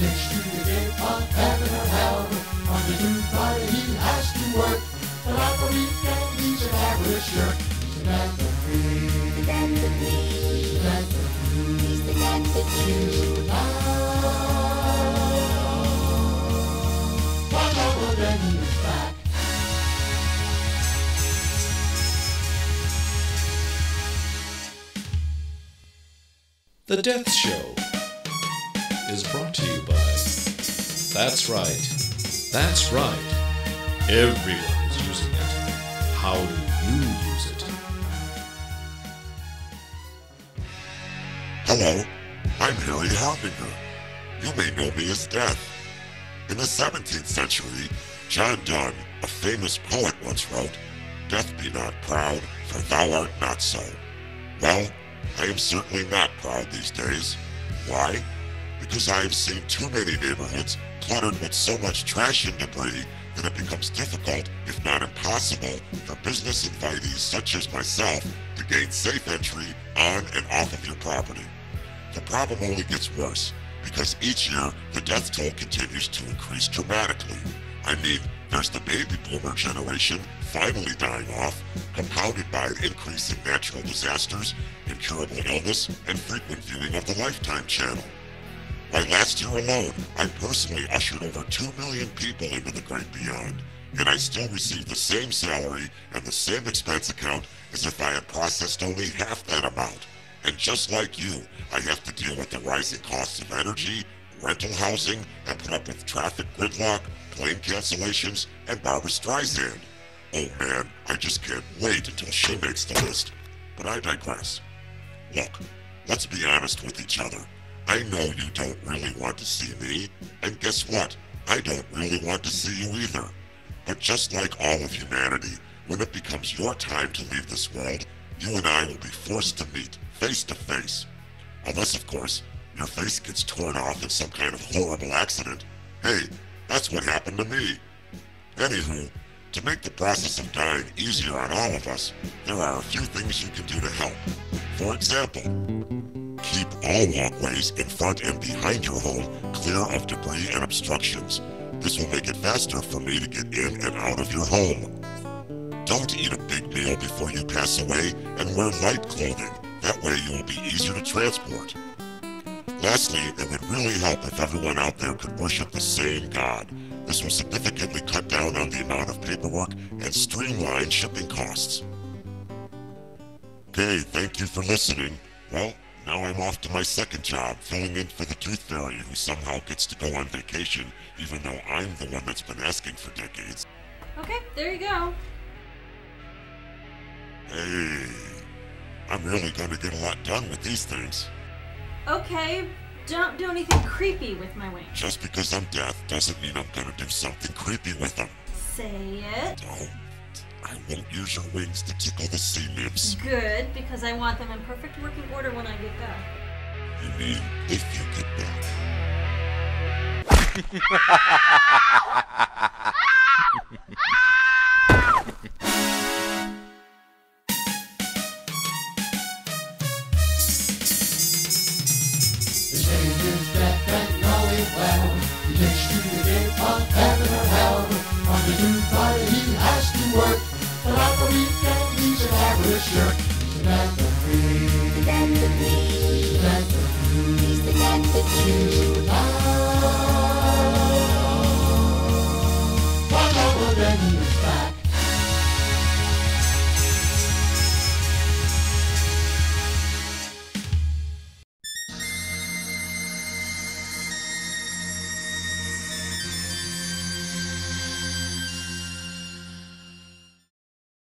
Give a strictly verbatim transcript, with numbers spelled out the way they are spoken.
gets to the gate of heaven or hell. On the new body he has to work, but I believe that he's an average jerk. He's an empathy, he's an empathy, he's an empathy, he's an empathy, he's an empathy. One hour then he was back. The Death Show is brought to you by... That's right. That's right. Everyone is using it. How do you use it? Hello. I'm Harry Harbinger. You may know me as Death. In the seventeenth century, John Donne, a famous poet, once wrote, "Death be not proud, for thou art not so." Well, I am certainly not proud these days. Why? Because I have seen too many neighborhoods cluttered with so much trash and debris that it becomes difficult, if not impossible, for business invitees such as myself to gain safe entry on and off of your property. The problem only gets worse, because each year the death toll continues to increase dramatically. I mean, there's the baby boomer generation finally dying off, compounded by an increase in natural disasters, incurable illness, and frequent viewing of the Lifetime channel. By last year alone, I personally ushered over two million people into the great beyond, and I still receive the same salary and the same expense account as if I had processed only half that amount. And just like you, I have to deal with the rising costs of energy, rental housing, and put up with traffic gridlock, plane cancellations, and Barbra Streisand. Oh man, I just can't wait until she makes the list. But I digress. Look, let's be honest with each other. I know you don't really want to see me, and guess what? I don't really want to see you either. But just like all of humanity, when it becomes your time to leave this world, you and I will be forced to meet face to face. Unless, of course, your face gets torn off in some kind of horrible accident. Hey, that's what happened to me. Anywho, to make the process of dying easier on all of us, there are a few things you can do to help. For example, keep all walkways in front and behind your home clear of debris and obstructions. This will make it faster for me to get in and out of your home. Don't eat a big meal before you pass away, and wear light clothing. That way you will be easier to transport. Lastly, it would really help if everyone out there could worship the same God. This will significantly cut down on the amount of paperwork and streamline shipping costs. Okay, thank you for listening. Well, now I'm off to my second job, filling in for the Tooth Fairy, who somehow gets to go on vacation, even though I'm the one that's been asking for decades. Okay, there you go. Hey, I'm really going to get a lot done with these things. Okay, don't do anything creepy with my wings. Just because I'm Death doesn't mean I'm gonna do something creepy with them. Say it. Don't. I won't use your wings to tickle the sea nymphs. Good, because I want them in perfect working order when I get back. You mean, if you get back. Well, he gets to the gate of heaven or hell. On the new body he has to work, but I believe that he's an average jerk. He's an empathy, he's an empathy, he's an empathy, he's an empathy.